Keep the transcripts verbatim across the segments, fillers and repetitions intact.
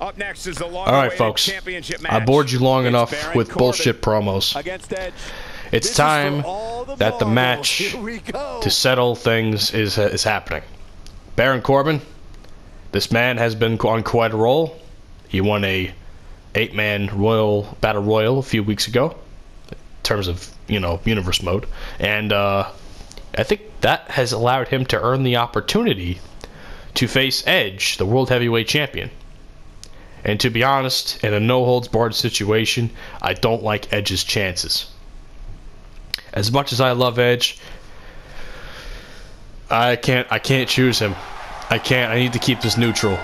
Up next is the long All right, folks. Championship match. I bored you long it's enough Baron with Corbin bullshit promos. Against Edge. It's this time the that the match to settle things is is happening. Baron Corbin, this man has been on quite a roll. He won a eight-man royal battle royal a few weeks ago, in terms of you know universe mode, and uh, I think that has allowed him to earn the opportunity to face Edge, the World Heavyweight Champion. And to be honest, in a no-holds-barred situation, I don't like Edge's chances. As much as I love Edge, I can't I can't choose him. I can't. I need to keep this neutral.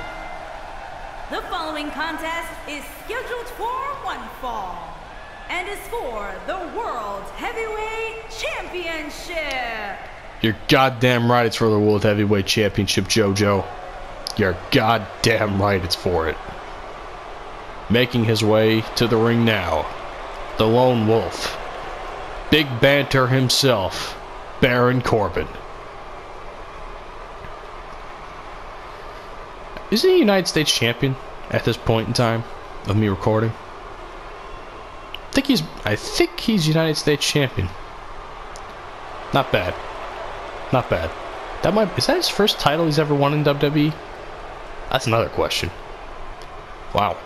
The following contest is scheduled for one fall and is for the World Heavyweight Championship. You're goddamn right it's for the World Heavyweight Championship, JoJo. You're goddamn right it's for it. Making his way to the ring now, the Lone Wolf, Big Banter himself, Baron Corbin. Is he a United States champion at this point in time of me recording? I think he's I think he's United States champion. Not bad. Not bad. That might is that his first title he's ever won in W W E? That's another question. Wow.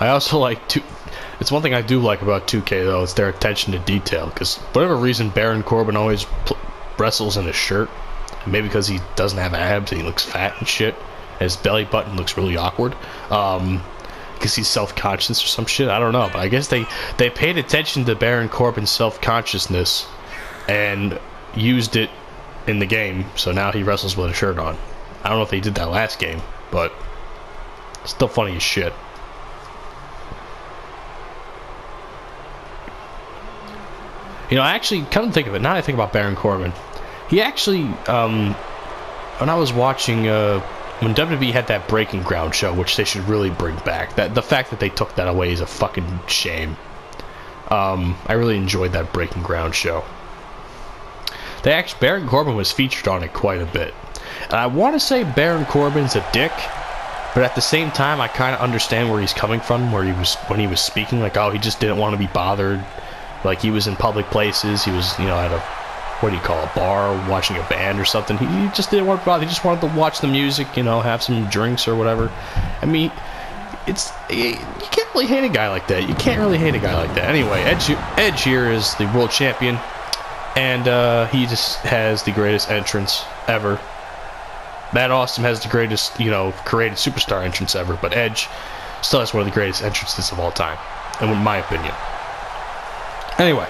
I also like to. It's one thing I do like about two K though. It's their attention to detail. Because whatever reason, Baron Corbin always pl wrestles in his shirt. Maybe because he doesn't have abs and he looks fat and shit. And his belly button looks really awkward. Um, because he's self-conscious or some shit. I don't know. But I guess they they paid attention to Baron Corbin's self-consciousness and used it in the game. So now he wrestles with a shirt on. I don't know if they did that last game, but still funny as shit. You know, I actually, come to think of it, now that I think about Baron Corbin, he actually, um, when I was watching, uh, when W W E had that Breaking Ground show, which they should really bring back, that the fact that they took that away is a fucking shame. Um, I really enjoyed that Breaking Ground show. They actually, Baron Corbin was featured on it quite a bit. And I want to say Baron Corbin's a dick, but at the same time, I kind of understand where he's coming from, where he was, when he was speaking, like, oh, he just didn't want to be bothered. Like, he was in public places, he was, you know, at a, what do you call it, a bar, watching a band or something. He, he just didn't want to bother, he just wanted to watch the music, you know, have some drinks or whatever. I mean, it's, you can't really hate a guy like that. You can't really hate a guy like that. Anyway, Edge, Edge here is the world champion, and uh, he just has the greatest entrance ever. Matt Austin has the greatest, you know, created superstar entrance ever, but Edge still has one of the greatest entrances of all time, in my opinion. Anyway,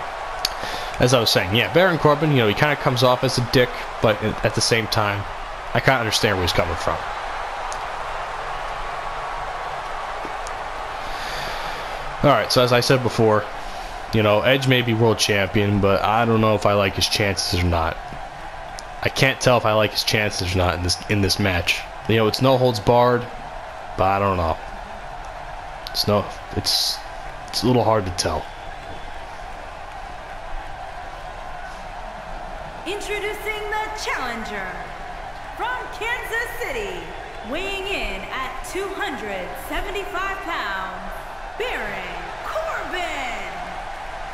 as I was saying, yeah, Baron Corbin, you know, he kind of comes off as a dick, but at the same time, I kind of understand where he's coming from. Alright, so as I said before, you know, Edge may be world champion, but I don't know if I like his chances or not. I can't tell if I like his chances or not in this, in this match. You know, it's no holds barred, but I don't know. It's no, it's, it's a little hard to tell. Introducing the challenger from Kansas City, weighing in at two hundred seventy-five pounds, Baron Corbin.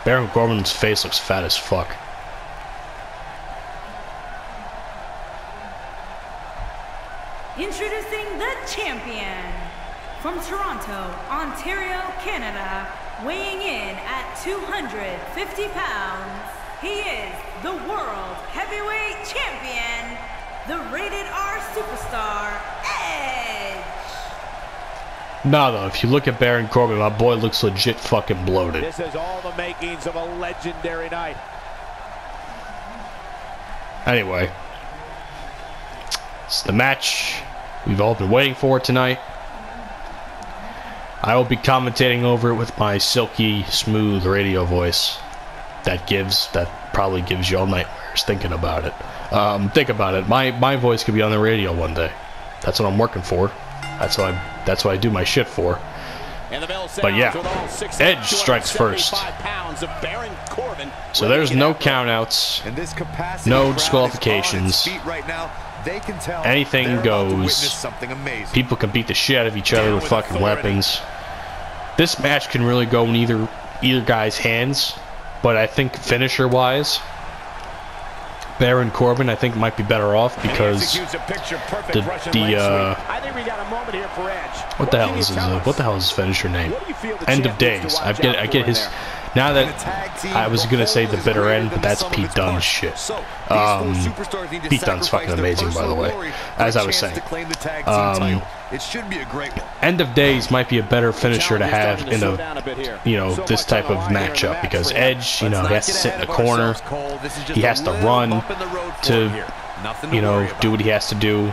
Baron Corbin's face looks fat as fuck. Introducing the champion from Toronto, Ontario, Canada, weighing in at two hundred fifty pounds. He is the World Heavyweight Champion, the Rated R Superstar, Edge! Nah, though, if you look at Baron Corbin, my boy looks legit fucking bloated. This is all the makings of a legendary night. Anyway, it's the match we've all been waiting for tonight. I will be commentating over it with my silky, smooth radio voice. That gives that probably gives you all nightmares thinking about it. Um, think about it. My my voice could be on the radio one day. That's what I'm working for. That's what I that's what I do my shit for. And the bell sounds, but yeah, Edge strikes first. Of Baron Corbin, so there's no countouts, no disqualifications. Right now, They can tell anything goes. People can beat the shit out of each other with fucking authority. weapons. This match can really go in either either guy's hands, but I think finisher wise, Baron Corbin I think might be better off because the, the uh, what the hell is his uh, what the hell is his finisher name? End of Days. I get I get his. Now that I was gonna say the bitter end, but that's Pete Dunne's shit. Um, Pete Dunne's fucking amazing, by the way. As I was saying, um, End of Days might be a better finisher to have in a, you know, this type of matchup because Edge, you know, he has to sit in the corner, he has to run to, you know, do what he has to do.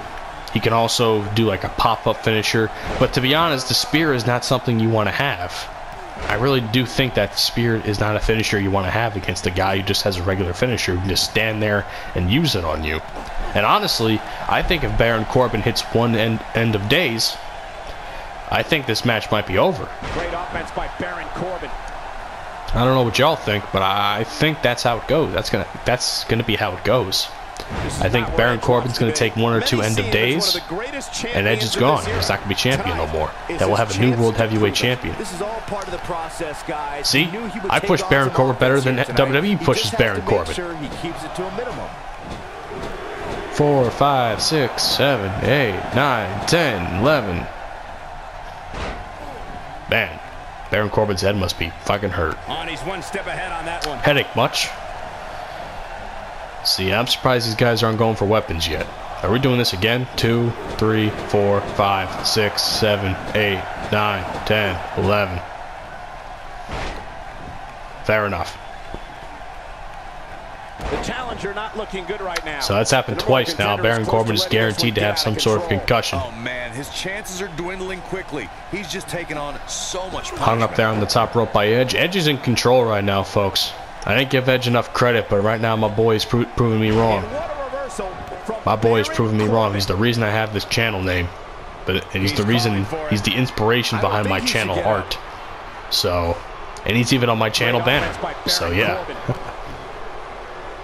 He can also do like a pop-up finisher, but to be honest, the spear is not something you want to have. I really do think that spear is not a finisher you want to have against a guy who just has a regular finisher who can just stand there and use it on you. And honestly, I think if Baron Corbin hits one end, end of Days, I think this match might be over. Great offense by Baron Corbin. I don't know what y'all think, but I think that's how it goes. That's gonna that's gonna be how it goes. I think Baron Corbin's going to take one or two End of Days, and Edge is gone. He's not going to be champion no more. That will have a new world heavyweight champion. See, I push Baron Corbin better than W W E pushes Baron Corbin. Four, five, six, seven, eight, nine, ten, eleven. Man, Baron Corbin's head must be fucking hurt. Headache much? See, I'm surprised these guys aren't going for weapons yet. Are we doing this again? Two, three, four, five, six, seven, eight, nine, ten, eleven. Fair enough. The challenger not looking good right now. So that's happened twice now. Baron Corbin is guaranteed to have some sort of concussion. Oh man, his chances are dwindling quickly. He's just taking on so much punishment. Hung up there on the top rope by Edge. Edge is in control right now, folks. I didn't give Edge enough credit, but right now my boy is pro proving me wrong. My boy is proving me wrong. He's the reason I have this channel name. But he's the reason, he's the inspiration behind my channel art. So, and he's even on my channel banner. So yeah.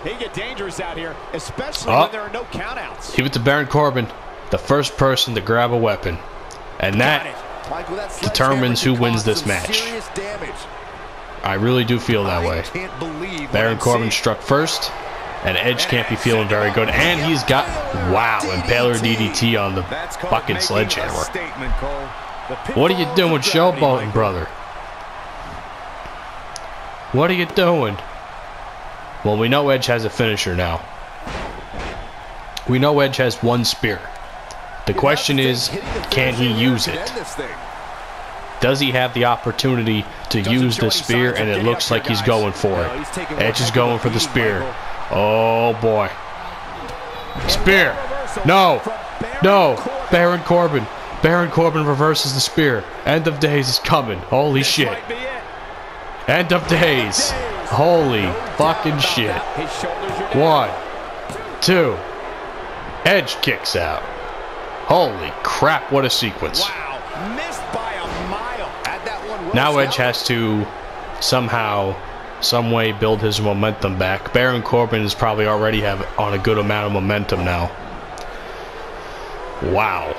He get dangerous out here, especially when there are no countouts. Give it to Baron Corbin, the first person to grab a weapon. And that determines who wins this match. I really do feel that way. Baron Corbin struck first, and Edge can't be feeling very good. And he's got, wow, Impaler D D T on the fucking sledgehammer. What are you doing, showboating, brother? What are you doing? Well, we know Edge has a finisher now. We know Edge has one spear. The question is, can he use it? Does he have the opportunity to use the spear? And it looks like he's going for it. Edge is going for the spear. Oh boy. Spear. No. No. Baron Corbin. Baron Corbin reverses the spear. End of Days is coming. Holy shit. End of Days. Holy fucking shit. One. Two. Edge kicks out. Holy crap. What a sequence. Now Edge has to somehow, some way build his momentum back. Baron Corbin is probably already have on a good amount of momentum now. Wow.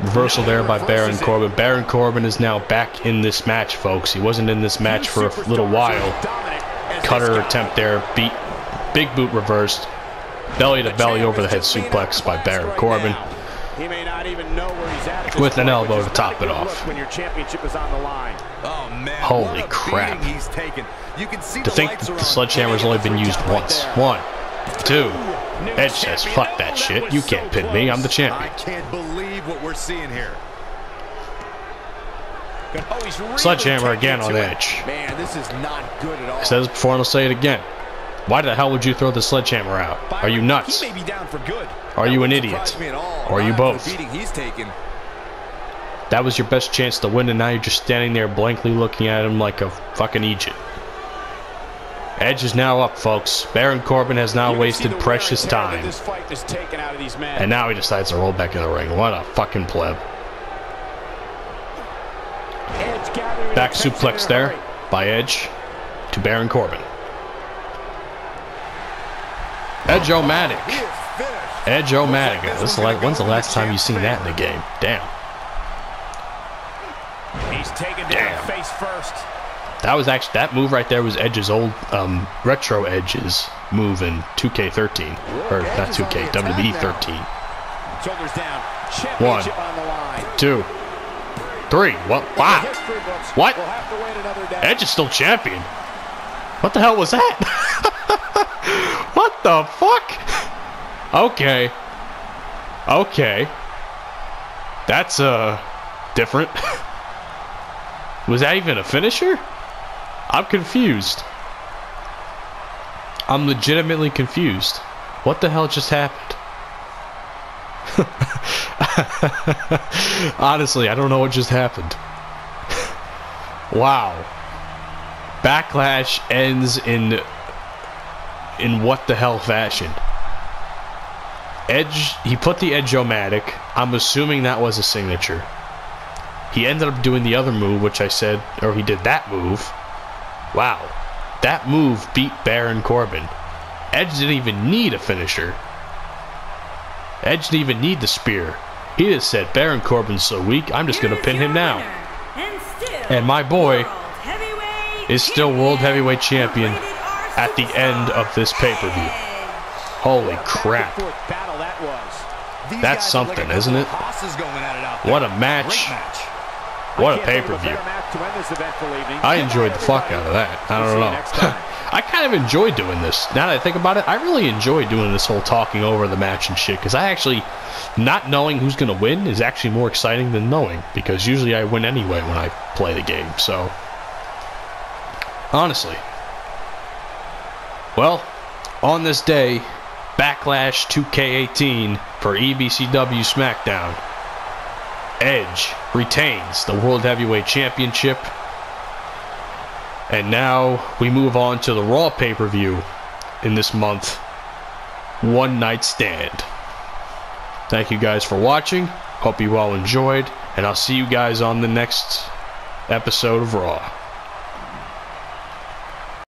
Reversal there by Baron Corbin. Baron Corbin is now back in this match, folks. He wasn't in this match for a little while. Cutter attempt there. Beat. Big boot reversed. Belly to belly over the head suplex by Baron Corbin. He may not even know where he's at with an elbow to top it off. When your championship is on the line. Oh, man. Holy crap. He's taken. You can see to think the sledgehammer's only been used once. One, two. Edge says, fuck that shit. You can't pin me. I'm the champion. I can't believe what we're seeing here. Sledgehammer again on Edge. Man, this is not good at all. I said this before and I'll say it again. Why the hell would you throw the sledgehammer out? Are you nuts? Are you an idiot? Or are you both? That was your best chance to win, and now you're just standing there blankly looking at him like a fucking idiot. Edge is now up, folks. Baron Corbin has now wasted precious time. And now he decides to roll back in the ring. What a fucking pleb. Back suplex there by Edge to Baron Corbin. Edge-o-matic. Edge O'Madigan. This is like, when's the last time you've seen that in a game? Damn. He's taken down face first. That was actually, that move right there was Edge's old, um, retro Edge's move in two K thirteen. Or not two K, W W E thirteen. Shoulders down. One, two, three. What? Wow. What? Edge is still champion. What the hell was that? What the fuck? Okay. Okay. That's, uh, different. Was that even a finisher? I'm confused. I'm legitimately confused. What the hell just happened? Honestly, I don't know what just happened. Wow. Backlash ends in in what the hell fashion? Edge, he put the Edge-O-Matic. I'm assuming that was a signature. He ended up doing the other move, which I said, or he did that move. Wow. That move beat Baron Corbin. Edge didn't even need a finisher. Edge didn't even need the spear. He just said, Baron Corbin's so weak, I'm just going to pin him now. And my boy is still World Heavyweight Champion at the end of this pay-per-view. Holy crap. That's something, isn't it? What a match. What a pay-per-view. I enjoyed the fuck out of that. I don't know. I kind of enjoy doing this. Now that I think about it, I really enjoy doing this whole talking over the match and shit, because I actually, not knowing who's going to win is actually more exciting than knowing, because usually I win anyway when I play the game, so. Honestly. Well, on this day, Backlash two K eighteen for E B C W SmackDown. Edge retains the World Heavyweight Championship. And now we move on to the Raw pay-per-view in this month, One Night Stand. Thank you guys for watching. Hope you all enjoyed, and I'll see you guys on the next episode of Raw.